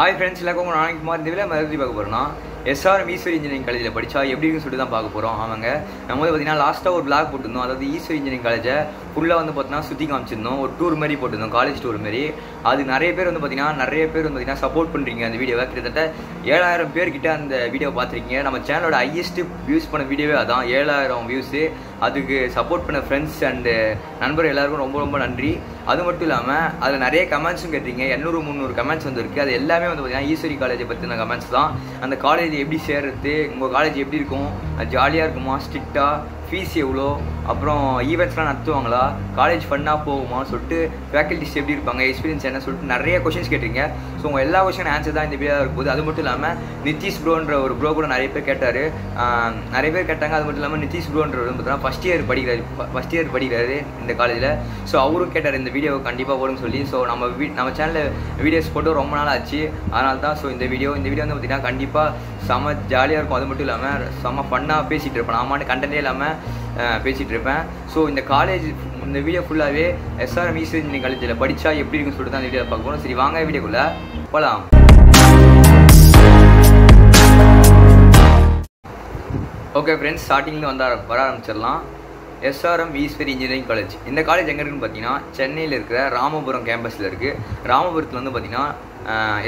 Hi friends, எல்லாருக்கும் நான் குமார் தேவில மறுபடியும் பார்க்க போறோம் SRM Engineering College படிச்சா எப்படின்னு சொல்லிட்டு தான் பார்க்க போறோம். ஆமாங்க, நம்ம வந்து பாத்தீங்கன்னா லாஸ்ட்டா ஒரு blog போட்டுறோம். அதாவது ஈஸ்வர் இன்ஜினியரிங் காலேஜ் ஃபுல்லா வந்து பாத்தீங்கன்னா சுத்தி காமிச்சிருந்தோம். ஒரு டூர் மாதிரி போட்டுறோம், காலேஜ் டூர் மாதிரி. அது நிறைய பேர் வந்து பாத்தீங்கன்னா சப்போர்ட் பண்றீங்க அந்த வீடியோவை. கிட்டத்தட்ட 7000 பேர் கிட்ட அந்த வீடியோ பாத்துறீங்க. நம்ம சேனலோட ஹையஸ்ட் வியூஸ் பண்ண வீடியோவே அதான், 7000 வியூஸ். அதுக்கு சப்போர்ட் பண்ண ஃப்ரெண்ட்ஸ் அண்ட் நண்பர்கள் எல்லாருக்கும் ரொம்ப ரொம்ப நன்றி. அது மட்டும் இல்லாமல் அதில் நிறைய கமெண்ட்ஸும் கேட்டீங்க, 200-300 கமெண்ட்ஸ் வந்துருக்கு. அது எல்லாமே வந்து பார்த்தீங்கன்னா ஈஸ்வரி காலேஜை பற்றின கமெண்ட்ஸ் தான். அந்த காலேஜ் எப்படி சேர்றது, உங்கள் காலேஜ் எப்படி இருக்கும், ஜாலியாக இருக்குமா, ஸ்ட்ரிக்டாக, ஃபீஸ் எவ்வளோ, அப்புறம் ஈவெண்ட்ஸ்லாம் நடத்துவாங்களா, காலேஜ் ஃபன்னாக போகுமான்னு சொல்லிட்டு, ஃபேக்கல்ட்டிஸ் எப்படி இருப்பாங்க, எக்ஸ்பீரியன்ஸ் என்ன சொல்லிட்டு நிறைய கொஷின்ஸ் கேட்டிருங்க. ஸோ உங்கள் எல்லா கொஷின் ஆன்சர் தான் இந்த வீடியோவாக இருக்கும்போது. அது மட்டும் இல்லாமல் நிதிஷ் ப்ரோன்ற ஒரு ப்ரோ கூட நிறைய பேர் கேட்டாங்க. அது மட்டும் இல்லாமல் நிதிஷ் ப்ரோன்ற வந்து பார்த்தீங்கன்னா ஃபஸ்ட் இயர் படிக்கிறாரு இந்த காலேஜில். ஸோ அவரும் கேட்டார் இந்த வீடியோவை கண்டிப்பாக போடுன்னு சொல்லி. ஸோ நம்ம சேனலில் வீடியோஸ் போட்டு ரொம்ப நாள் ஆச்சு, அதனால தான். ஸோ இந்த வீடியோ வந்து பார்த்தீங்கன்னா கண்டிப்பாக செம ஜாலியாக இருக்கும். அது மட்டும் இல்லாமல் செம ஃபன்னாக பேசிகிட்டு இருப்பேன், ஆமான்னு கண்டென்ட்டே இல்லாமல் பேசிகிட்டு இருப்பேன். ஸோ இந்த காலேஜ் இந்த வீடியோ ஃபுல்லாகவே SRM Engineering காலேஜில் படித்தா எப்படி இருக்குன்னு சொல்லிட்டு தான் அந்த வீடியோவை பார்க்க போகிறோம். சரி வாங்க வீடியோக்குள்ளே போகலாம். ஓகே ஃப்ரெண்ட்ஸ், ஸ்டார்டிங்கில் வர ஆரம்பிச்சிடலாம். SRM Engineering காலேஜ், இந்த காலேஜ் எங்கே இருக்குன்னு பார்த்தீங்கன்னா சென்னையில் இருக்கிற ராமபுரம் கேம்பஸில் இருக்குது. ராமபுரத்தில் வந்து பார்த்தீங்கன்னா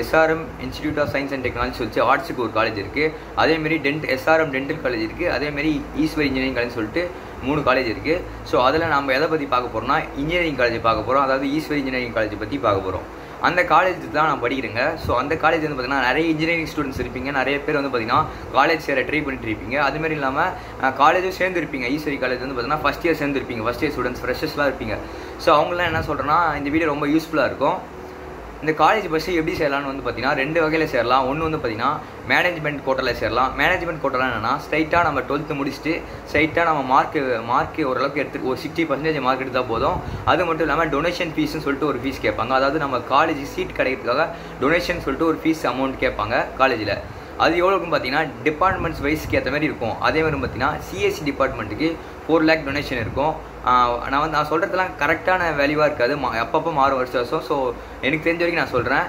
SRM Institute of Science and Technology சொல்லிட்டு ஆர்ட்ஸுக்கு ஒரு காலேஜ் இருக்குது. அதேமாரி SRM Dental College இருக்குது. அதேமாரி ஈஸ்வர் இன்ஜினியரிங் காலேஜ் சொல்லிட்டு 3 காலேஜ் இருக்குது. ஸோ அதில் நம்ம எதை பற்றி பார்க்க போகிறோம்னா இன்ஜினியரிங் காலேஜ் பார்க்க போகிறோம், அதாவது ஈஸ்வர் இன்ஜினியரிங் காலேஜ் பற்றி பார்க்க போகிறோம். அந்த காலேஜ் தான் நான் படிக்கிறேங்க. ஸோ அந்த காலேஜ் வந்து பார்த்திங்கன்னா நிறைய இன்ஜினியரிங் ஸ்டூடெண்ட்ஸ் இருப்பீங்க, நிறைய பேர் வந்து பார்த்திங்கன்னா காலேஜ் சேர ட்ரை பண்ணிட்டு இருப்பீங்க. அதுமாரி இல்லாமல் காலேஜும் சேர்ந்துருப்பீங்க. ஈஸ்வரி காலேஜ் வந்து பார்த்திங்கன்னா ஃபஸ்ட் இயர் சேர்ந்துருப்பீங்க, ஃபஸ்ட் இயர் ஸ்டூடெண்ட்ஸ் ஃப்ரெஷர்ஸ்லாம் இருப்பீங்க. ஸோ அவங்களாம் என்ன சொல்கிறேன்னா இந்த வீடியோ ரொம்ப யூஸ்ஃபுல்லாக இருக்கும். இந்த காலேஜ் பஸ்ஸு எப்படி சேரலாம்னு வந்து பார்த்திங்கன்னா 2 வகையில் சேரலாம். ஒன்று வந்து பார்த்திங்கன்னா மேனேஜ்மெண்ட் கோட்டாவில் சேரலாம். மேனேஜ்மெண்ட் கோட்டாலாம் என்னென்னா ஸ்ட்ரைட்டாக நம்ம 12th முடிச்சுட்டு ஸ்ட்ரைட்டாக நம்ம மார்க்கு ஓரளவுக்கு எடுத்து ஒரு 60% மார்க் எடுத்தால் போதும். அது மட்டும் இல்லாமல் டொனேஷன் ஃபீஸ்ன்னு சொல்லிட்டு ஒரு ஃபீஸ் கேட்பாங்க. அதாவது நம்ம காலேஜ் சீட் கிடைக்கிறதுக்காக டொனேஷன் சொல்லிட்டு ஒரு ஃபீஸ் அமௌண்ட் கேட்பாங்க காலேஜில். அது எவ்வளோக்குன்னு பார்த்தீங்கன்னா டிபார்ட்மெண்ட்ஸ் வைஸ்க்கு ஏற்ற மாதிரி இருக்கும். அதே மாதிரி பார்த்தீங்கன்னா CSE டிபார்ட்மெண்ட்டுக்கு 4 lakh டொனேஷன் இருக்கும். நான் சொல்கிறதுலாம் கரெக்டான வேல்யூவாக இருக்காது, அப்பப்போ மாறும் வருஷம். ஸோ எனக்கு தெரிஞ்ச வரைக்கும் நான் சொல்கிறேன்,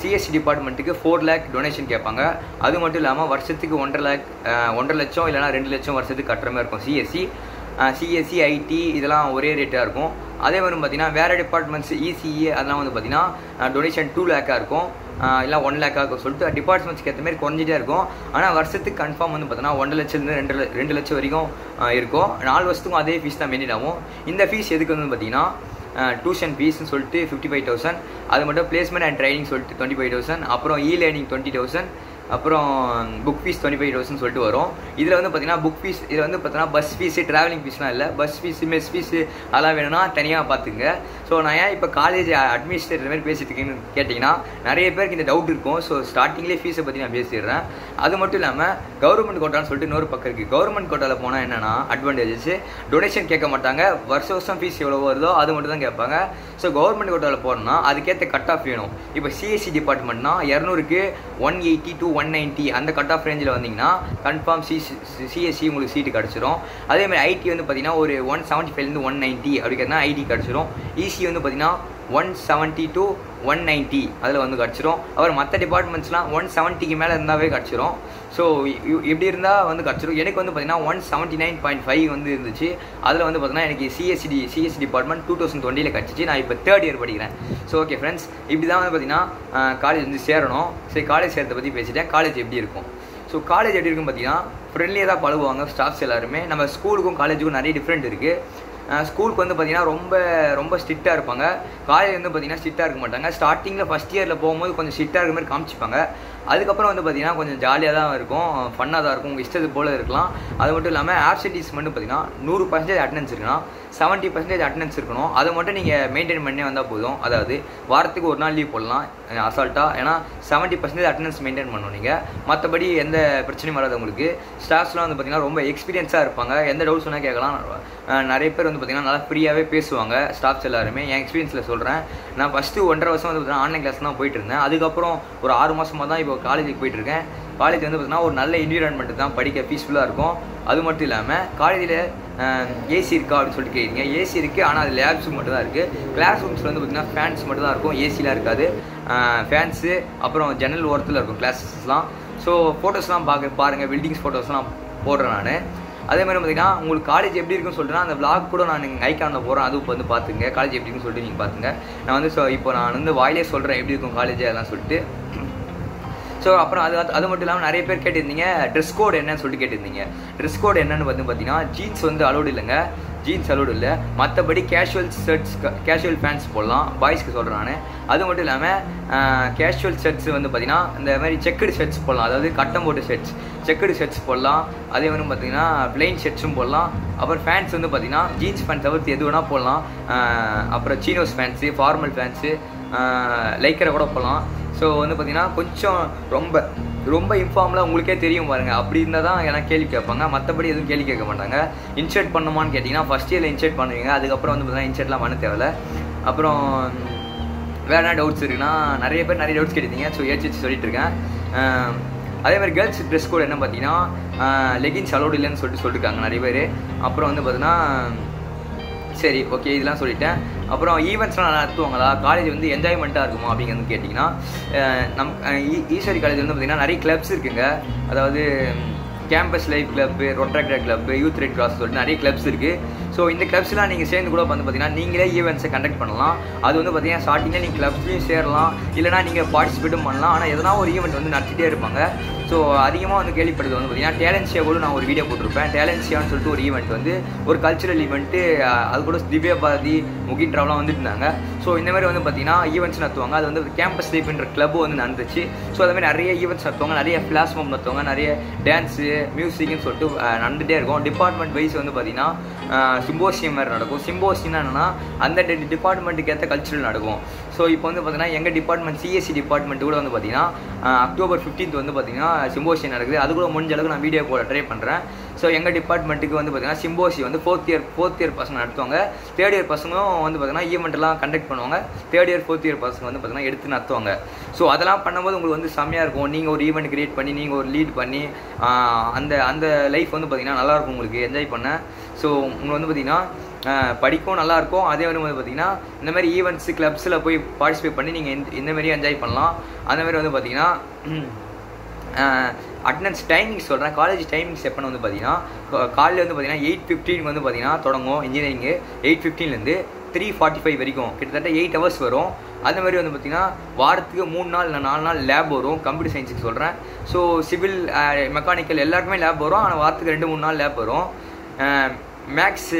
CSE டிபார்ட்மெண்ட்டுக்கு 4 lakh டொனேஷன் கேட்பாங்க. அது மட்டும் இல்லாமல் வருஷத்துக்கு 1.5 லட்சம் இல்லைனா 2 லட்சம் வருஷத்துக்கு கட்டுற மாதிரி இருக்கும். CSE IT இதெல்லாம் ஒரே ரேட்டாக இருக்கும். அதே மாதிரி பார்த்தீங்கன்னா வேறு டிபார்ட்மெண்ட்ஸ் ECE அதெல்லாம் வந்து பார்த்தீங்கன்னா டொனேஷன் 2 lakhஆக இருக்கும், இல்லை 1 lakh ஆகும் சொல்லிட்டு டிபார்ட்மெண்ட்ஸ்க்கு ஏற்ற மாதிரி குறைஞ்சிட்டே இருக்கும். ஆனால் வருஷத்துக்கு கன்ஃபார்ம் வந்து பார்த்தீங்கன்னா 1.5 லட்சத்துலேருந்து 2 லட்சம் வரைக்கும் இருக்கும். 4 வருஷத்துக்கும் அதே ஃபீஸ் தான் மெயின்டைன் ஆகும். இந்த ஃபீஸ் எதுக்கு வந்து பார்த்தீங்கன்னா டியூஷன் ஃபீஸ்ன்னு சொல்லிட்டு 55,000, அது மட்டும் பிளேஸ்மெண்ட் அண்ட் ட்ரைனிங் சொல்லிட்டு 25,000, அப்புறம் e-learning 20,000, அப்புறம் புக் ஃபீஸ் 25,000 சொல்லிட்டு வரும். இதில் வந்து பார்த்தீங்கன்னா புக் ஃபீஸ் இதில் வந்து பார்த்தீங்கன்னா பஸ் ஃபீஸு, ட்ராவலிங் ஃபீஸ்லாம் இல்லை, பஸ் ஃபீஸு மெஸ் ஃபீஸு அதெல்லாம் வேணும்னா தனியாக பார்த்துங்க. ஸோ நான் ஏன் இப்போ காலேஜ் அட்மினிஸ்ட்ரேட்டர் மாதிரி பேசிட்டு இருக்கேன்னு கேட்டிங்கன்னா நிறைய பேருக்கு இந்த டவுட் இருக்கும். ஸோ ஸ்டார்டிங்லேயே ஃபீஸை பற்றி நான் பேசிடுறேன். அது மட்டும் இல்லாமல் கவர்மெண்ட் கோட்டான்னு சொல்லிட்டு இன்னொரு பக்கம் இருக்குது. கவர்மெண்ட் கோட்டாவில் போனால் என்னென்னா அட்வான்டேஜஸ், டொனேஷன் கேட்க மாட்டாங்க, வருஷம் ஃபீஸ் எவ்வளோ வருதோ அது மட்டும் தான் கேட்பாங்க. ஸோ கவர்மெண்ட் கோட்டாவில் போனோம்னா அதுக்கேற்ற கட் ஆஃப் வேணும். இப்போ CSE டிபார்ட்மெண்ட்னா 200க்கு 180 to 190 அந்த கட் ஆஃப் ரேஞ்சில் வந்தீங்கன்னா கன்ஃபார்ம் CSE உங்களுக்கு சீட்டு கிடச்சிரும். அதேமாதிரி IT வந்து பார்த்தீங்கன்னா ஒரு 175 to 190 அப்படிங்கிறதுனா IT கிடச்சிரும். ECE வந்து பார்த்தீங்கன்னா 170 to 190 அதில் வந்து கிடச்சிரும். அப்புறம் மற்ற டிபார்ட்மெண்ட்ஸ்லாம் 170க்கு மேலே இருந்தாவே கிடச்சிரும். ஸோ இப்படி இருந்தால் வந்து கிடச்சிரும். எனக்கு வந்து பார்த்தீங்கன்னா 179.5 வந்து இருந்துச்சு. அதில் வந்து பார்த்தீங்கன்னா எனக்கு CSE டிபார்ட்மெண்ட் 2020 கிடச்சிச்சு. நான் இப்போ 3rd இயர் படிக்கிறேன். ஸோ ஓகே ஃப்ரெண்ட்ஸ், இப்படி தான் வந்து பார்த்தீங்கன்னா காலேஜ் வந்து சேரணும். சரி காலேஜ் சேர்த்த பற்றி பேசிட்டேன். காலேஜ் எப்படி இருக்கும்? ஸோ காலேஜ் எப்படி இருக்குன்னு பார்த்தீங்கன்னா ஃப்ரெண்ட்லியாக தான் பழகுவாங்க ஸ்டாஃப்ஸ் எல்லாருமே. நம்ம ஸ்கூலுக்கும் காலேஜுக்கும் நிறைய டிஃப்ரெண்ட் இருக்குது. ஸ்கூலுக்கு வந்து பார்த்திங்கன்னா ரொம்ப ரொம்ப ஸ்ட்ரிக்டாக இருப்பாங்க. காலேஜ் வந்து பார்த்திங்கன்னா ஸ்ட்ரிக்டாக இருக்க மாட்டாங்க. ஸ்டார்டிங்கில் ஃபஸ்ட் இயரில் போகும்போது கொஞ்சம் ஸ்ட்ரிக்டாக இருக்கிற மாதிரி காமிச்சிப்பாங்க. அதுக்கப்புறம் வந்து பார்த்திங்கன்னா கொஞ்சம் ஜாலியாக தான் இருக்கும், ஃபன்னாக தான் இருக்கும், உங்கள் இஷ்டத்து போல் இருக்கலாம். அது மட்டும் இல்லாமல் ஆப்சன்டீஸ் மட்டும் பார்த்திங்கன்னா 100% அட்டண்டன்ஸ் இருக்குன்னா 70% அட்டண்டன்ஸ் இருக்கணும். அதை மட்டும் நீங்கள் மெயின்டைன் பண்ணி வந்தால் போதும். அதாவது வாரத்துக்கு ஒரு நாள் லீவ் போடலாம் அசால்ட்டாக, ஏன்னா 70% அட்டண்டன்ஸ் மெயின்டைன் பண்ணணும். நீங்கள் மற்றபடி எந்த பிரச்சனையும் வராது. உங்களுக்கு ஸ்டாஃப்ஸ்லாம் வந்து பார்த்திங்கன்னா ரொம்ப எக்ஸ்பீரியன்ஸாக இருப்பாங்க, எந்த டவுட்ஸ் வேணால் கேட்கலாம். நிறைய பேர் வந்து பார்த்திங்கன்னா நல்லா ஃப்ரீயாகவே பேசுவாங்க ஸ்டாஃப்ஸ் எல்லாருமே. என் எக்ஸ்பீரியன்ஸில் சொல்கிறேன், நான் ஃபஸ்ட்டு 1.5 வருஷம் வந்து பார்த்திங்கன்னா ஆன்லைன் கிளாஸ் தான் போயிட்டு இருந்தேன். அதுக்கப்புறம் ஒரு 6 மாதமாக தான் இப்போ காலேஜுக்கு போயிட்டுருக்கேன். காலேஜ் வந்து பார்த்திங்கன்னா ஒரு நல்ல என்விரான்மெண்ட்டு தான், படிக்க பீஸ்ஃபுல்லாக இருக்கும். அது மட்டும் இல்லாமல் காலேஜில் ஏசி இருக்கா அப்படின்னு சொல்லிட்டு கேட்குறீங்க. ஏசி இருக்குது, ஆனால் அது லேப்ஸ் மட்டும் தான் இருக்குது. கிளாஸ் ரூம்ஸில் வந்து பார்த்திங்கன்னா ஃபேன்ஸ் மட்டும் தான் இருக்கும், ஏசிலாம் இருக்காது. ஃபேன்ஸு அப்புறம் ஜன்னல் ஓரத்தில் இருக்கும் கிளாஸஸ்லாம். ஸோ ஃபோட்டோஸ்லாம் பாருங்கள், பில்டிங்ஸ் ஃபோட்டோஸ்லாம் போடுறேன் நான். அதேமாதிரி பார்த்திங்கன்னா உங்களுக்கு காலேஜ் எப்படி இருக்குன்னு சொல்லிட்டுனா அந்த விளாக் கூட நான் நீங்கள் ஐக்கானில் போகிறேன், அது இப்போ வந்து பார்த்துங்க காலேஜ் எப்படி இருக்குன்னு சொல்லிட்டு நீங்கள் பார்த்துங்க. நான் வந்து இப்போ நான் வந்து வாயிலே சொல்கிறேன் எப்படி இருக்கும் காலேஜ் அதெல்லாம் சொல்லிட்டு. ஸோ அப்புறம் அது மட்டும் இல்லாமல் நிறைய பேர் கேட்டிருந்தீங்க ட்ரெஸ் கோட் என்னன்னு சொல்லிட்டு கேட்டிருந்தீங்க. ட்ரெஸ் கோட் என்னென்னு வந்து பார்த்திங்கன்னா ஜீன்ஸ் வந்து அலோடு இல்லைங்க, ஜீன்ஸ் அலோடு இல்லை. மற்றபடி கேஷுவல் ஷர்ட்ஸ் கேஷுவல் பேண்ட்ஸ் போடலாம், பாய்ஸ்க்கு சொல்கிறேன் நான். அது மட்டும் இல்லாமல் கேஷுவல் ஷர்ட்ஸ் வந்து பார்த்திங்கன்னா இந்த மாதிரி செக்குடு ஷர்ட்ஸ் போடலாம், அதாவது கட்டம் போட்டு ஷர்ட்ஸ் செக்குடு ஷர்ட்ஸ் போடலாம். அதே மாதிரி பார்த்திங்கன்னா பிளெயின் ஷர்ட்ஸும் போடலாம். அப்புறம் ஃபேன்ஸ் வந்து பார்த்திங்கன்னா ஜீன்ஸ் ஃபேன்ஸ் தவிர்த்து எது வேணால் போடலாம். அப்புறம் சீனோஸ் ஃபேன்ஸு, ஃபார்மல் ஃபேன்ஸு, லைக்கரை கூட போடலாம். ஸோ வந்து பார்த்திங்கன்னா கொஞ்சம் ரொம்ப ரொம்ப இன்ஃபார்ம்லாம் உங்களுக்கே தெரியும் பாருங்கள், அப்படி இருந்தால் தான் எல்லாம் கேள்வி கேட்பாங்க, மற்றபடி எதுவும் கேள்வி கேட்க மாட்டாங்க. இன்சர்ட் பண்ணுமான்னு கேட்டிங்கன்னா ஃபஸ்ட் இயரில் இன்சர்ட் பண்ணுவீங்க, அதுக்கப்புறம் வந்து பார்த்திங்கன்னா இன்சர்ட்லாம் பண்ண தேவையில்ல. அப்புறம் வேறு என்ன டவுட்ஸ் இருக்குன்னா நிறைய பேர் நிறைய டவுட்ஸ் கேட்டிருந்தீங்க, ஸோ ஏற்றி வச்சு சொல்லிட்டு இருக்கேன். அதேமாதிரி கேர்ள்ஸ் ட்ரெஸ் கோட் என்ன பார்த்திங்கன்னா லெகின்ஸ் அலோடு இல்லைன்னு சொல்லிட்டு சொல்லியிருக்காங்க நிறைய பேர். அப்புறம் வந்து பார்த்திங்கன்னா சரி ஓகே இதெல்லாம் சொல்லிட்டேன். அப்புறம் ஈவெண்ட்ஸ்லாம் நடத்துவாங்களா, காலேஜ் வந்து என்ஜாய்மெண்ட்டாக இருக்குமா அப்படிங்கிறது கேட்டிங்கன்னா நம் ஈஸ்வரி காலேஜ் வந்து பார்த்திங்கன்னா நிறைய கிளப்ஸ் இருக்குங்க. அதாவது campus life club, ரொட்ராக்டர் club, youth red cross சொல்லிட்டு நிறைய கிளப்ஸ் இருக்குது. ஸோ இந்த கிளப்ஸ்லாம் நீங்கள் சேர்ந்து கூட வந்து பார்த்திங்கன்னா நீங்களே ஈவெண்ட்ஸை கண்டக்ட் பண்ணலாம். அது வந்து பார்த்திங்கன்னா ஸ்டார்டிங்கில் நீங்கள் கிளப்ஸ்லையும் சேரலாம், இல்லைனா நீங்கள் பார்ட்டிசிபேட்டும் பண்ணலாம். ஆனால் எதனா ஒரு ஈவெண்ட் வந்து நடத்திட்டே இருப்பாங்க. ஸோ அதிகமாக வந்து கேள்விப்படுறது வந்து பார்த்திங்கன்னா டேலண்ட் ஷோ கூட நான் ஒரு வீடியோ போட்டிருப்பேன். டேலண்ட் ஷோன்னு சொல்லிட்டு ஒரு ஈவெண்ட் வந்து ஒரு கல்ச்சுரல் ஈவெண்ட்டு, அது கூட திவ்யா பாரதி, முகின்ராவெலாம் வந்துட்டு இருந்தாங்க. ஸோ இந்தமாதிரி வந்து பார்த்திங்கன்னா ஈவெண்ட்ஸ் நடத்துவாங்க. அது வந்து கேம்பஸ் லைஃப்ன்ற கிளப்பு வந்து நடந்துச்சு. ஸோ அதுமாதிரி நிறைய ஈவெண்ட்ஸ் நடத்துவாங்க, நிறைய ஃப்ளாஷ் மோம் நடத்துவாங்க, நிறைய டான்ஸு மியூசிக்னு சொல்லிட்டு நடந்துகிட்டே இருக்கும். டிபார்ட்மெண்ட் வைஸ் வந்து பார்த்திங்கன்னா சிம்போசியம் மாதிரி நடக்கும். சிம்போசியம்னா என்னென்னா அந்த டிபார்ட்மெண்ட்டுக்கு ஏற்ற கல்ச்சுரல் நடக்கும். ஸோ இப்போ வந்து பார்த்திங்கன்னா எங்கள் டிபார்ட்மெண்ட் சிஎஸ்சி டிபார்ட்மெண்ட் கூட வந்து பார்த்திங்கன்னா அக்டோபர் 15 வந்து பார்த்திங்கன்னா சிம்போசியம் நடக்குது. அது கூட முடிஞ்ச அளவுக்கு நான் வீடியோ போட ட்ரை பண்ணுறேன். ஸோ எங்கள் டிபார்ட்மெண்ட்டுக்கு வந்து பார்த்திங்கன்னா சிம்போசி வந்து ஃபோர்த் இயர் பசங்க நடத்துவாங்க. தேர்ட் இயர் பசங்களும் வந்து பார்த்திங்கன்னா ஈவெண்ட்லாம் கண்டக்ட் பண்ணுவாங்க. தேர்ட் இயர் ஃபோர்த் இயர் பசங்க வந்து பார்த்திங்கன்னா எடுத்து நடத்துவாங்க. ஸோ அதெல்லாம் பண்ணும்போது உங்களுக்கு வந்து செம்மையாக இருக்கும். நீங்கள் ஒரு ஈவெண்ட் கிரியேட் பண்ணி நீங்கள் ஒரு லீட் பண்ணி அந்த லைஃப் வந்து பார்த்திங்கன்னா நல்லாயிருக்கும் உங்களுக்கு என்ஜாய் பண்ண. ஸோ உங்களுக்கு வந்து பார்த்திங்கன்னா படிக்கும் நல்லாயிருக்கும். அதே மாதிரி வந்து பார்த்திங்கன்னா இந்தமாதிரி ஈவெண்ட்ஸு கிளப்ஸில் போய் பார்ட்டிசிபேட் பண்ணி நீங்கள் இந்தமாரி என்ஜாய் பண்ணலாம். அந்தமாதிரி வந்து பார்த்திங்கன்னா அட்டண்டன்ஸ் டைமிங் சொல்கிறேன். காலேஜ் டைமிங்ஸ் எப்போன்னு வந்து பார்த்திங்கன்னா காலையில் வந்து பார்த்திங்கன்னா 8:15 வந்து பார்த்திங்கன்னா தொடங்கும் இன்ஜினியரிங்கு. 8:15லேருந்து 3:45 வரைக்கும் கிட்டத்தட்ட 8 hours வரும். அந்த மாதிரி வந்து பார்த்திங்கன்னா வாரத்துக்கு 3 நாள் இல்லை 4 நாள் லேப் வரும். கம்ப்யூட்டர் சயின்ஸுக்கு சொல்கிறேன். ஸோ சிவில் மெக்கானிக்கல் எல்லாருக்குமே லேப் வரும், ஆனால் வாரத்துக்கு 2-3 நாள் லேப் வரும். மேக்ஸ்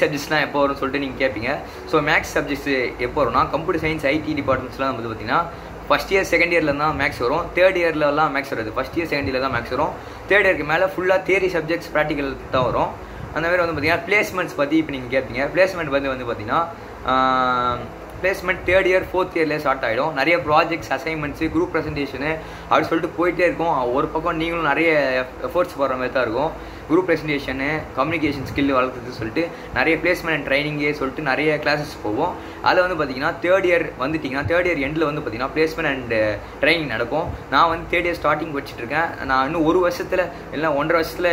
சப்ஜெக்ட்ஸ்லாம் எப்போ வரும்னு சொல்லிட்டு நீங்கள் கேட்பீங்க. ஸோ மேக்ஸ் சப்ஜெக்ட்ஸு எப்போ வரும்னா கம்ப்யூட்டர் சயின்ஸ் ஐடி டிபார்ட்மெண்ட்ஸ்லாம் வந்து பார்த்திங்கன்னா ஃபஸ்ட் இயர் செகண்ட் இயரில் தான் மேக்ஸ் வரும். தேர்ட் இயர்லலாம் மேக்ஸ் வருது, ஃபஸ்ட் இயர் செகண்ட் இயரில் தான் மேக்ஸ் வரும். தேர்ட் இயருக்கு மேலே ஃபுல்லாக தியரி சப்ஜெக்ட்ஸ் ப்ராக்டிக்கல் தான் வரும். அந்த மாதிரி வந்து பார்த்திங்கன்னா பிளேஸ்மெண்ட்ஸ் பற்றி இப்போ நீங்கள் கேட்பீங்க. பிளேஸ்மெண்ட் வந்து பார்த்திங்கன்னா பிளேஸ்மெண்ட் தேர்ட் இயர் ஃபோர்த் இயர்லேயே ஸ்டார்ட் ஆகிடும். நிறைய ப்ராஜெக்ட்ஸ், அசைன்மெண்ட்ஸு, குரூப் ப்ரெசன்டேஷனு அப்படி சொல்லிட்டு போயிட்டே இருக்கும். ஒரு பக்கம் நீங்களும் நிறைய எஃபோர்ட்ஸ் போடுற மாதிரி தான் இருக்கும். குரூப் ப்ரெசன்டேஷனு, கம்யூனிகேஷன் ஸ்கில் வளர்க்குறது சொல்லிட்டு நிறைய பிளேஸ்மெண்ட் அண்ட் ட்ரைனிங்கே சொல்லிட்டு நிறைய கிளாஸஸ் போவோம். அதில் வந்து பார்த்திங்கன்னா தேர்ட் இயர் வந்துட்டிங்கன்னா தேர்ட் இயர் எண்டில் வந்து பார்த்திங்கன்னா பிளேஸ்மெண்ட் அண்ட் ட்ரைனிங் நடக்கும். நான் வந்து தேர்ட் இயர் ஸ்டார்டிங் வச்சுட்ருக்கேன். நான் இன்னும் ஒரு வருஷத்தில் இல்லை 1.5 வருஷத்தில்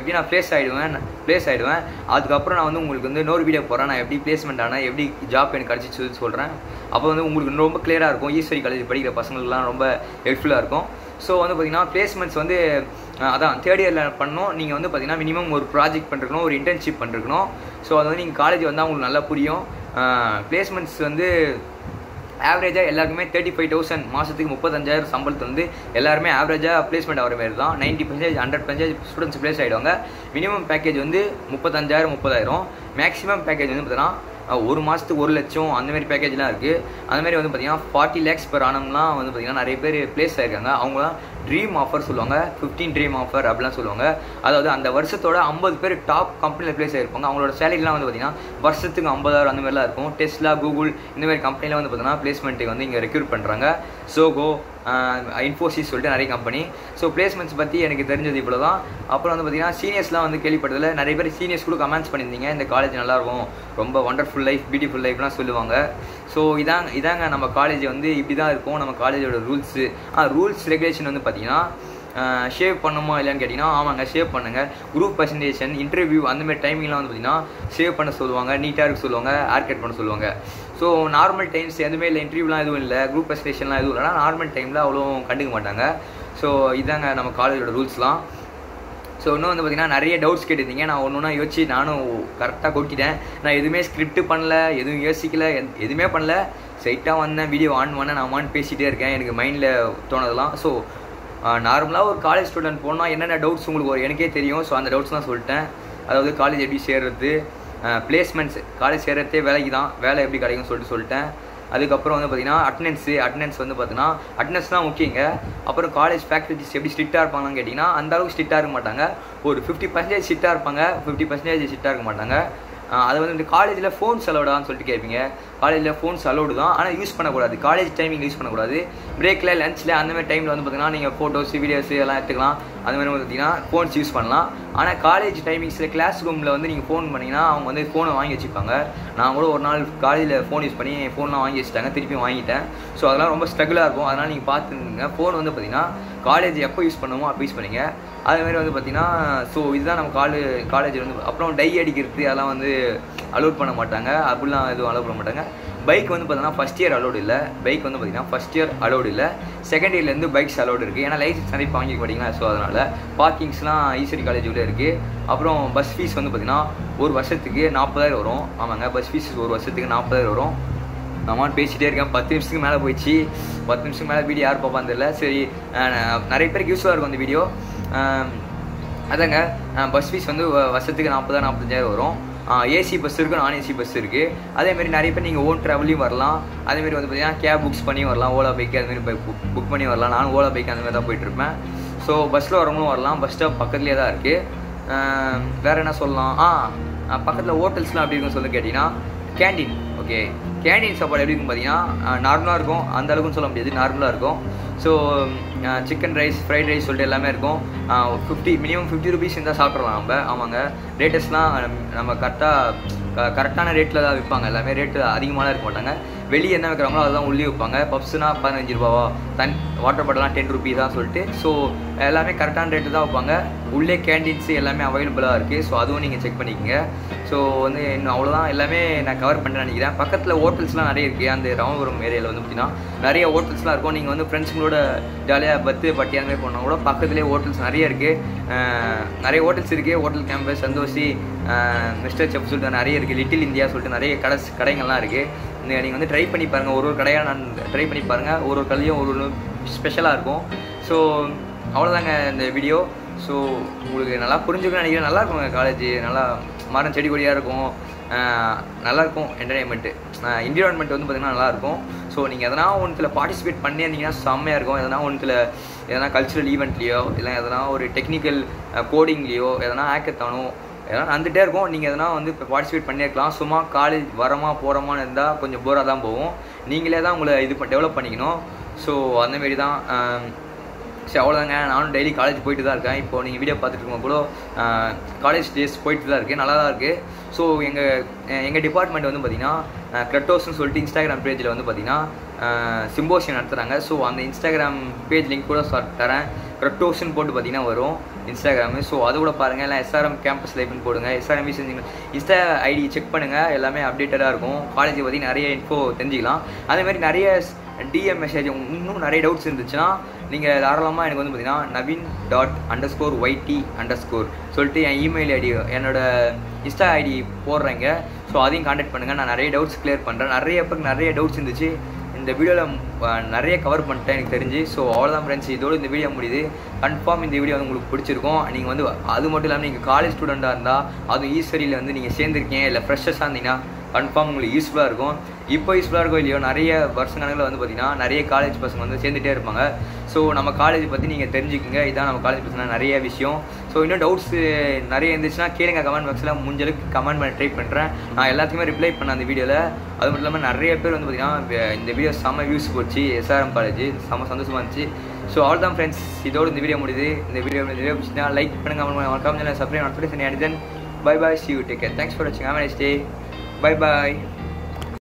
எப்படி நான் ப்ளேஸ் ஆகிடுவேன். அதுக்கப்புறம் நான் வந்து உங்களுக்கு வந்து இன்னொரு வீடியோ போகிறேன், நான் எப்படி ப்ளேஸ்மெண்ட் ஆனால் எப்படி ஜாப் எனக்கு கிடச்சிச்சு சொல்கிறேன். அப்போ வந்து உங்களுக்கு ரொம்ப கிளியராக இருக்கும். ஈஸ்வரி காலேஜ் படிக்கிற பசங்களுக்குலாம் ரொம்ப ஹெல்ப்ஃபுல்லாக இருக்கும். ஸோ வந்து பார்த்திங்கன்னா பிளேஸ்மெண்ட்ஸ் வந்து அதான் தேர்ட் இயரில் பண்ணணும். நீங்கள் வந்து பார்த்திங்கன்னா மினிமம் ஒரு ப்ராஜெக்ட் பண்ணிருக்கணும், ஒரு இன்டர்ன்ஷிப் பண்ணிருக்கணும். ஸோ அது வந்து நீங்கள் காலேஜ் வந்தால் உங்களுக்கு நல்லா புரியும். பிளேஸ்மெண்ட்ஸ் வந்து ஆவரேஜாக எல்லாருக்குமே 35,000 மாதத்துக்கு 35,000 சம்பளத்தை வந்து எல்லாருமே ஆவரேஜாக பிளேஸ்மெண்ட் ஆகிற மாதிரி தான். 90% 100% ஸ்டூடெண்ட்ஸ் பிளேஸ் ஆகிடுவாங்க. மினிமம் பேக்கேஜ் வந்து 35,000 மேக்ஸிமம் பேக்கேஜ் வந்து பார்த்திங்கன்னா 1 மாதத்துக்கு 1 லட்சம் அந்தமாதிரி பேக்கேஜ்லாம் இருக்குது. அந்தமாதிரி வந்து பார்த்திங்கன்னா 40 lakhs பெர் ஆனம்லாம் வந்து பார்த்திங்கன்னா நிறைய பேர் பிளேஸ் ஆகிருக்காங்க. அவங்களாம் ட்ரீம் ஆஃபர் சொல்லுவாங்க, 15 ட்ரீம் ஆஃபர் அப்படிலாம் சொல்லுவாங்க. அதாவது அந்த வருஷத்தோட 50 பேர் டாப் கம்பெனியில் பிளேஸ் ஆகிருப்பாங்க. அவங்களோட சேலரிலாம் வந்து பார்த்திங்கன்னா வருஷத்துக்கு 50,000 அந்த மாதிரிலாம் இருக்கும். டெஸ்லா, கூகுள் இந்தமாதிரி கம்பெனிலாம் வந்து பார்த்திங்கன்னா பிளேஸ்மெண்ட்டுக்கு வந்து இங்கே ரெக்யூட் பண்ணுறாங்க. சோகோ, இன்ஃபோசிஸ் சொல்லிட்டு நிறைய கம்பெனி. ஸோ பிளேஸ்மெண்ட்ஸ் பற்றி எனக்கு தெரிஞ்சது இவ்வளோ தான். அப்புறம் வந்து பார்த்திங்கன்னா சீனியர்ஸ்லாம் வந்து கேள்விப்பட்டதில்ல. நிறைய பேர் சீனியர்ஸ் கூட கமெண்ட்ஸ் பண்ணியிருந்தீங்க, இந்த காலேஜ் நல்லாயிருக்கும், ரொம்ப ஒண்டர்ஃபுல் லைஃப், பியூட்டிஃபுல் லைஃப்லாம் சொல்லுவாங்க. So, this is our college. This is our college rules. Rules regulation shave பண்ணனுமா இல்லன்னு கேட்டினா ஆமாங்க ஷேவ் பண்ணுங்க குரூப் பிரசன்டேஷன் இன்டர்வியூ அந்த மாதிரி டைமிங்லாம் வந்து பாத்தீனா ஷேவ் பண்ண சொல்லுவாங்க நீட்டா இருக்க சொல்லுவாங்க ஆர்கட் பண்ண சொல்லுவாங்க சோ நார்மல் டைம்ஸ் எதுமே இல்ல இன்டர்வியூலாம் எதுவும் இல்ல குரூப் பிரசன்டேஷன்லாம் எதுவும் இல்லனா நார்மல் டைம்ல அவ்ளோ கண்டுக்க மாட்டாங்க சோ இதாங்க நம்ம காலேஜோட ரூல்ஸ்லாம் சோ இன்னும் வந்து பாத்தீனா நிறைய டவுட்ஸ் கேட்டிருந்தீங்க நான் ஒவ்வொண்ணா யோசி நானும் கரெக்ட்டா கொட்டிட்டேன் நான் எதுமே ஸ்கிரிப்ட் பண்ணல எதுவும் யோசிக்கல எதுமே பண்ணல ஸ்ட்ரைட்டா வந்தேன் வீடியோ ஆன் பண்ண நான் ஆன் பேசிட்டே இருக்கேன் எனக்கு மைண்ட்ல தோணதெல்லாம் சோ நார்மலா ஒரு காலேஜ் ஸ்டூடண்ட் போனா என்னென்ன டவுட்ஸ் உங்களுக்கு வர எனக்கே தெரியும் சோ அந்த டவுட்ஸ்லாம் சொல்லிட்டேன் அதாவது காலேஜ் எப்படி சேரறது பிளேஸ்மென்ட்ஸ் காலேஜ் சேரறதே வேலைக்கு தான் வேலை எப்படி கிடைக்கும்னு சொல்லிட்டு சொல்லிட்டேன் அதுக்கு அப்புறம் வந்து பாத்தீனா அட்டெண்டன்ஸ் வந்து பாத்தீனா அட்டெண்டன்ஸ் தான் முக்கியங்க அப்புறம் காலேஜ் ஃபேக்கல்டிஸ் எப்படி ஸ்ட்ரிக்ட்டா இருப்பாங்கன்னு கேட்டினா அந்த அளவுக்கு ஸ்ட்ரிக்ட்டா இருக்க மாட்டாங்க ஒரு 50% ஸ்ட்ரிக்ட்டா இருப்பாங்க 50% ஸ்ட்ரிக்ட்டா இருக்க மாட்டாங்க அது வந்து காலேஜ்ல ஃபோன்ஸ் அலோடான்னு சொல்லிட்டு கேப்பீங்க காலேஜ்ல ஃபோன்ஸ் அலோடு தான் ஆனா யூஸ் பண்ண கூடாது காலேஜ் டைமிங் யூஸ் பண்ண கூடாது பிரேக்ல லஞ்ச்ல அந்த மாதிரி டைம்ல வந்து பாத்தீங்கன்னா நீங்க போட்டோஸ் வீடியோஸ் எல்லாம் எடுத்துக்கலாம் அந்த மாதிரி வந்து பாத்தீங்கன்னா ஃபோன்ஸ் யூஸ் பண்ணலாம் ஆனா காலேஜ் டைமிங்ஸ்ல கிளாஸ் ரூம்ல வந்து நீங்க ஃபோன் பண்ணீங்கன்னா அவங்க வந்து ஃபோனை வாங்கி வச்சுப்பாங்க நான் கூட ஒரு நாள் காலேஜ்ல ஃபோன் யூஸ் பண்ணி ஃபோன்லாம் வாங்கி வச்சுட்டாங்க திருப்பி வாங்கிட்டேன் ஸோ அதெல்லாம் ரொம்ப ஸ்ட்ரகிளா இருக்கும் அதனால நீங்க பாத்துருங்க ஃபோன் வந்து பாத்தீங்கன்னா காலேஜ் எப்போ யூஸ் பண்ணுவோமோ அப்போ யூஸ் பண்ணுங்க அதுமாதிரி வந்து பார்த்தீங்கன்னா ஸோ இதுதான் நம்ம காலேஜ் வந்து அப்புறம் டை அடிக்கிறது அதெல்லாம் வந்து அலோட் பண்ண மாட்டாங்க அப்படிலாம் எதுவும் அலோட் பண்ண மாட்டாங்க பைக் வந்து பார்த்தீங்கன்னா ஃபஸ்ட் இயர் அலோடு இல்லை பைக் வந்து பார்த்தீங்கன்னா ஃபஸ்ட் இயர் அலோடு இல்லை செகண்ட் இயர்லேருந்து பைக்ஸ் அலோடு இருக்குது ஏன்னா லைசன்ஸ் நிறைய வாங்கி போட்டிங்கன்னா ஸோ அதனால் பார்க்கிங்ஸ்லாம் ஈஸ்வரி காலேஜ் உள்ளே இருக்குது அப்புறம் பஸ் ஃபீஸ் வந்து பார்த்தீங்கன்னா ஒரு வருஷத்துக்கு 40,000 வரும் ஆமாங்க பஸ் ஃபீஸ் ஒரு வருஷத்துக்கு 40,000 வரும் நான் பேசிகிட்டே இருக்கேன் 10 நிமிஷத்துக்கு மேலே போயிடுச்சு 10 நிமிஷத்துக்கு மேலே வீடியோ யார் பார்ப்பான்னு தெரியல சரி நிறைய பேருக்கு யூஸ்ஃபுல்லாக இருக்கும் அந்த வீடியோ அதாங்க பஸ் ஃபீஸ் வந்து வருஷத்துக்கு 40,000-45,000 வரும் ஏசி பஸ் இருக்குது நான் ஏசி பஸ் இருக்குது அதேமாதிரி நிறைய பேர் நீங்கள் ஓன் ட்ராவல்லையும் வரலாம் அதேமாதிரி வந்து பார்த்தீங்கன்னா கேப் புக்ஸ் பண்ணி வரலாம் ஓலா பைக்கு அதுமாரி புக் பண்ணி வரலாம் நானும் ஓலா பைக்கு அந்தமாதிரி தான் போயிட்டுருப்பேன் ஸோ பஸ்ஸில் வரவங்களும் வரலாம் பஸ் ஸ்டாப் பக்கத்துலேயே தான் இருக்குது வேறு என்ன சொல்லலாம் பக்கத்தில் ஹோட்டல்ஸ்லாம் அப்படி இருக்குன்னு சொல்லி கேட்டிங்கன்னா கேண்டீன் ஓகே கேண்டீன் சாப்பாடு எப்படி இருக்குன்னு பார்த்தீங்கன்னா நார்மலாக இருக்கும் அந்த அளவுக்குன்னு சொல்ல முடியாது நார்மலாக இருக்கும் so chicken rice fried rice சொல்லிட்டு எல்லாமே இருக்கும் 50 மினிமம் 50 ருபீஸ் இருந்தால் சாப்பிட்றலாம் நம்ம ஆமாங்க ரேட்டஸ்லாம் நம்ம கரெக்டான ரேட்டில் தான் விற்பாங்க எல்லாமே ரேட்டு அதிகமாக இருக்க மாட்டாங்க வெளியே என்ன வைக்கிறாங்களோ அதுதான் உள்ளே வைப்பாங்க பப்ஸுனா 15 ரூபாவா வாட்டர் பாட்டிலாம் 10 ருபீஸாக சொல்லிட்டு ஸோ எல்லாமே கரெக்டான ரேட்டு தான் வைப்பாங்க உள்ளே கேண்டீன்ஸு எல்லாமே அவைலபிளாக இருக்குது ஸோ அதுவும் நீங்கள் செக் பண்ணிக்கோங்க ஸோ வந்து இன்னும் அவ்வளோதான் எல்லாமே நான் கவர் பண்ணுறேன் நினைக்கிறேன் பக்கத்தில் ஹோட்டல்ஸ்லாம் நிறைய இருக்குது அந்த ராமபுரம் ஏரியாவில் வந்து பார்த்தீங்கன்னா நிறைய ஹோட்டல்ஸ்லாம் இருக்கும் நீங்கள் வந்து ஃப்ரெண்ட்ஸுங்களோட ஜாலியாக பர்த்டே பார்ட்டி அந்த மாதிரி போனால் கூட பக்கத்துலேயே ஹோட்டல்ஸ் நிறைய இருக்குது hotel campus Santoshi mister chef சொல்லிட்டு நிறைய இருக்குது லிட்டில் இந்தியா சொல்லிட்டு நிறைய கடைங்கள்லாம் இருக்குது நீங்கள் வந்து ட்ரை பண்ணி பாருங்கள் ஒரு கடையாக நான் ட்ரை பண்ணி பாருங்கள் ஒரு கடையும் ஒரு ஸ்பெஷலாக இருக்கும் ஸோ அவ்வளோதாங்க இந்த வீடியோ ஸோ உங்களுக்கு நல்லா புரிஞ்சுக்கணும்னு நினைக்கிறேன் நல்லாயிருக்கும் எங்கள் காலேஜ் நல்லா மரம் செடி கொடியாக இருக்கும் நல்லாயிருக்கும் என்டர்டைன்மெண்ட்டு என்விரான்மெண்ட் வந்து பார்த்திங்கன்னா நல்லாயிருக்கும் ஸோ நீங்கள் எதனா ஒன்றில் பார்ட்டிசிபேட் பண்ணியிருந்தீங்கன்னா செம்மையாக இருக்கும் எதனா ஒன்றில் எதனா கல்ச்சுரல் ஈவெண்ட்லேயோ இல்லை எதனா ஒரு டெக்னிக்கல் கோடிங்லேயோ எதனா ஆக்கத்தானோ ஏன்னா வந்துகிட்டே இருக்கும் நீங்கள் எதனா வந்து இப்போ பார்ட்டிசிபேட் பண்ணியிருக்கலாம் சும்மா காலேஜ் வரமா போகிறோமான்னு இருந்தால் கொஞ்சம் போராக தான் போகும் நீங்களே தான் உங்களை இது டெவலப் பண்ணிக்கணும் ஸோ அந்தமாரி தான் சரி அவ்வளோதாங்க நானும் டெய்லி காலேஜ் போயிட்டு தான் இருக்கேன் இப்போது நீங்கள் வீடியோ பார்த்துட்டு இருக்கும்போது கூட காலேஜ் டேஸ் போயிட்டு தான் இருக்குது நல்லா தான் இருக்குது ஸோ எங்கள் டிபார்ட்மெண்ட் வந்து பார்த்திங்கன்னா க்ரெட்டோஸ்ன்னு சொல்லிட்டு இன்ஸ்டாகிராம் பேஜில் வந்து பார்த்திங்கன்னா சிம்போசியம் நடத்துகிறாங்க ஸோ அந்த இன்ஸ்டாகிராம் பேஜ் லிங்க் கூட தரேன் க்ரெட்டோஸ்ன்னு போட்டு பார்த்திங்கன்னா வரும் இன்ஸ்டாகிராமு ஸோ அது கூட பாருங்கள் இல்லை எஸ்ஆர்எம் கேம்பஸ் லைஃப்னு போடுங்க எஸ்ஆர்எம் இன்ஸ்டா ஐடி செக் பண்ணுங்கள் எல்லாமே அப்டேட்டடாக இருக்கும் காலேஜை பற்றி நிறைய இன்ஃபோ தெரிஞ்சிக்கலாம் அதேமாதிரி நிறைய டிஎம் மெசேஜ் இன்னும் நிறைய டவுட்ஸ் இருந்துச்சுன்னா நீங்கள் தாராளமாக எனக்கு வந்து பார்த்தீங்கன்னா navin._yt_ சொல்லிட்டு என் இமெயில் ஐடி என்னோடய இன்ஸ்டா ஐடி போடுறேங்க ஸோ அதையும் காண்டாக்ட் பண்ணுங்கள் நான் நிறைய டவுட்ஸ் கிளியர் பண்ணுறேன் நிறைய பேருக்கு நிறைய டவுட்ஸ் இருந்துச்சு இந்த வீடியோவில் நிறைய கவர் பண்ணிட்டேன் எனக்கு தெரிஞ்சு ஸோ அவ்வளோதான் ஃப்ரெண்ட்ஸ் இதோடு இந்த வீடியோ முடியுது கன்ஃபார்ம் இந்த வீடியோ வந்து உங்களுக்கு பிடிச்சிருக்கும் நீங்கள் வந்து அது மட்டும் இல்லாமல் நீங்கள் காலேஜ் ஸ்டூடெண்ட்டாக இருந்தால் அதுவும் ஈஸ்வரியில் வந்து நீங்கள் சேர்ந்துருக்கீங்க இல்லை ஃப்ரெஷ்ஷஸாக இருந்தீங்கன்னா கன்ஃபார்ம் உங்களுக்கு யூஸ்ஃபுல்லாக இருக்கும் இப்போ யூஸ்ஃபுல்லாக இருக்கும் இல்லையோ நிறைய வருஷ கணக்கில் வந்து பார்த்திங்கன்னா நிறைய காலேஜ் பசங்க வந்து சேர்ந்துகிட்டே இருப்பாங்க ஸோ நம்ம காலேஜ் பற்றி நீங்கள் தெரிஞ்சுக்கோங்க இதுதான் நம்ம காலேஜ் பசங்க நிறைய விஷயம் ஸோ இன்னும் டவுட்ஸு நிறைய இருந்துச்சுன்னா கேளுங்க கமெண்ட் பாக்ஸில் முடிஞ்சளவுக்கு கமெண்ட் பண்ண ட்ரை பண்ணுறேன் நான் எல்லாத்துக்குமே ரிப்ளை பண்ணேன் அந்த வீடியோவில் அது மட்டும் இல்லாமல் நிறைய பேர் வந்து பார்த்திங்கன்னா இந்த வீடியோ செம்ம வியூஸ் போச்சு எஸ்ஆர்எம் காலேஜ் செம்ம சந்தோஷமாக இருந்துச்சு ஸோ ஆல் தான் ஃப்ரெண்ட்ஸ் இதோடு இந்த வீடியோ முடியுது இந்த வீடியோ பிடிச்சிங்கன்னா லைக் பண்ணுங்கள் கமெண்ட் சப்ஸ்கிரைப் பண்ணி அடுத்த bye bye see you take care thanks for வாட்சிங் have a nice day Bye bye.